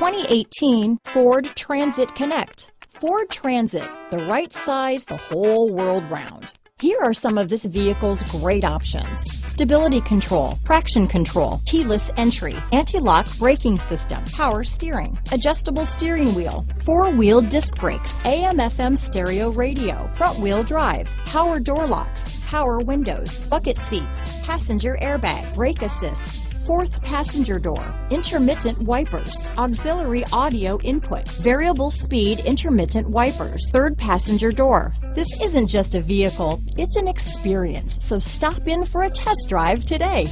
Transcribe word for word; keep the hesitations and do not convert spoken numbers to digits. twenty eighteen Ford Transit Connect. Ford Transit, the right size the whole world round. Here are some of this vehicle's great options: stability control, traction control, keyless entry, anti-lock braking system, power steering, adjustable steering wheel, four-wheel disc brakes, A M F M stereo radio, front-wheel drive, power door locks, power windows, bucket seats, passenger airbag, brake assist, fourth passenger door, intermittent wipers, auxiliary audio input, variable speed intermittent wipers, third passenger door. This isn't just a vehicle, it's an experience, so stop in for a test drive today.